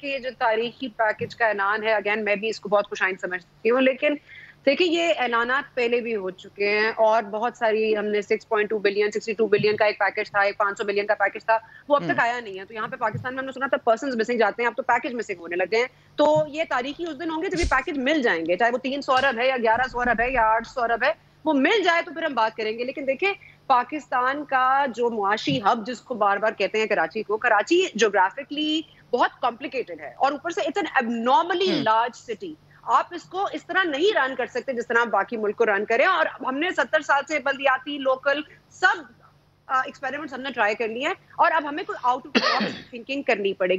कि ये जो तारीखी पैकेज का ऐलान है, अगेन मैं भी इसको बहुत खुशाइन समझती हूँ, लेकिन देखिए ये ऐलानात पहले भी हो चुके हैं और बहुत सारी हमने 6.2 बिलियन 62 बिलियन का एक पैकेज था, एक 500 बिलियन का पैकेज था, वो अब तक आया नहीं है। तो यहाँ पे पाकिस्तान में हमने सुना था पर्सन मिसिंग जाते हैं, अब तो पैकेज मिसिंग होने लगे हैं। तो ये तारीखी उस दिन होंगे जब ये पैकेज मिल जाएंगे, चाहे वो 300 अरब है या 1100 अरब है या 800 अरब है, वो मिल जाए तो फिर हम बात करेंगे। लेकिन देखिये पाकिस्तान का जो मुआशी हब जिसको बार बार कहते हैं कराची को, कराची ज्योग्राफिकली बहुत कॉम्प्लिकेटेड है और ऊपर से it's an abnormally large city. आप इसको इस तरह नहीं रन कर सकते जिस तरह आप बाकी मुल्क को रन करें। और हमने 70 साल से बल्दियाती लोकल सब एक्सपेरिमेंट्स हमने ट्राई कर लिए हैं और अब हमें कोई आउट ऑफ थिंकिंग करनी पड़ेगी।